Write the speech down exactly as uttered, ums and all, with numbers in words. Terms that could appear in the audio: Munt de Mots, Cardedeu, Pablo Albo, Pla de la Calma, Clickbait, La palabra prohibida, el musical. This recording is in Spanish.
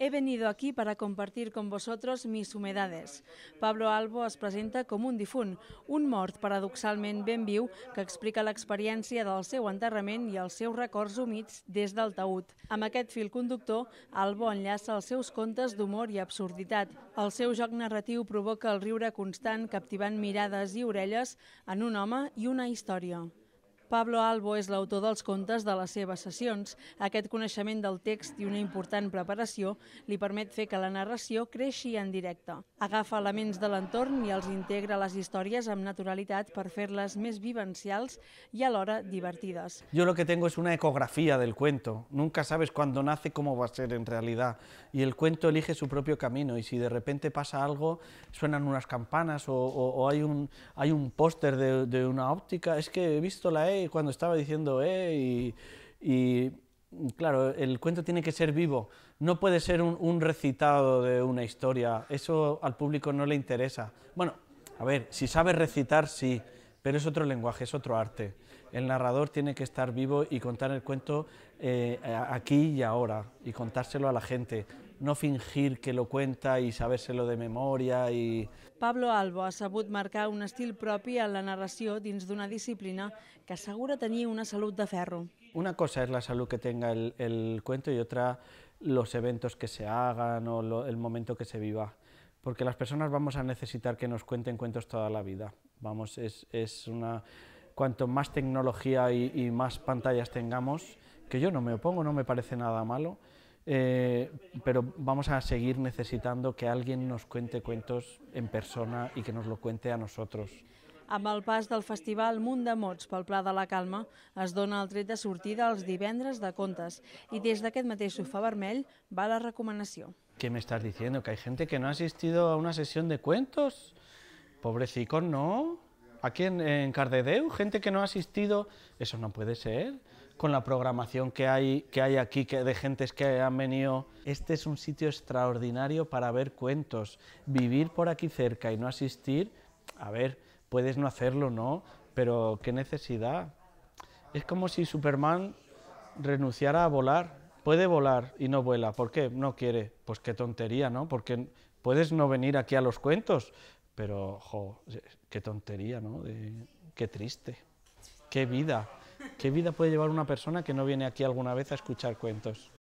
He venido aquí para compartir con vosotros mis humedades. Pablo Albo es presenta com un difunt, un mort paradoxalment ben viu que explica l'experiència del seu enterrament i els seus records humits des del taüt. Amb aquest fil conductor, Albo enllaça els seus contes d'humor i absurditat. El seu joc narratiu provoca el riure constant, captivant mirades i orelles en un home i una història. Pablo Albo és l'autor dels contes de les seves sessions. Aquest coneixement del text i una important preparació li permet fer que la narració creixi en directe. Agafa elements de l'entorn i els integra a les històries amb naturalitat per fer-les més vivencials i alhora divertides. Yo lo que tengo es una ecografía del cuento. Nunca sabes cuándo nace cómo va a ser en realidad. Y el cuento elige su propio camino y si de repente pasa algo, suenan unas campanas o, o, o hay un, hay un póster de, de una óptica. Es que he visto la E cuando estaba diciendo eh, y, y claro, el cuento tiene que ser vivo, no puede ser un, un recitado de una historia, eso al público no le interesa. Bueno, a ver, si sabes recitar sí, pero es otro lenguaje, es otro arte. El narrador tiene que estar vivo y contar el cuento eh, aquí y ahora y contárselo a la gente. No fingir que lo cuenta y sabérselo de memoria. I... Pablo Albo ha sabut marcar un estil propi en la narració dins d'una disciplina que assegura tenir una salut de ferro. Una cosa es la salud que tenga el, el cuento y otra los eventos que se hagan o lo, el momento que se viva. Porque las personas vamos a necesitar que nos cuenten cuentos toda la vida. Vamos, es, es una... Cuanto más tecnología y, y más pantallas tengamos, que yo no me opongo, no me parece nada malo, Eh, pero vamos a seguir necesitando que alguien nos cuente cuentos en persona y que nos lo cuente a nosotros. Amb el pas del festival Munt de Mots pel Pla de la Calma es dona el tret de sortida els divendres de contes i des d'aquest mateix sofà vermell va la recomanació. ¿Qué me estás diciendo? ¿Que hay gente que no ha asistido a una sesión de cuentos? Pobrecicos, no. Aquí en, en Cardedeu, gente que no ha asistido, eso no puede ser. Con la programación que hay, que hay aquí, que de gentes que han venido. Este es un sitio extraordinario para ver cuentos. Vivir por aquí cerca y no asistir, a ver, puedes no hacerlo, ¿no? Pero qué necesidad. Es como si Superman renunciara a volar. Puede volar y no vuela. ¿Por qué? No quiere. Pues qué tontería, ¿no? Porque puedes no venir aquí a los cuentos. Pero, jo, qué tontería, ¿no? De, qué triste, qué vida, qué vida puede llevar una persona que no viene aquí alguna vez a escuchar cuentos.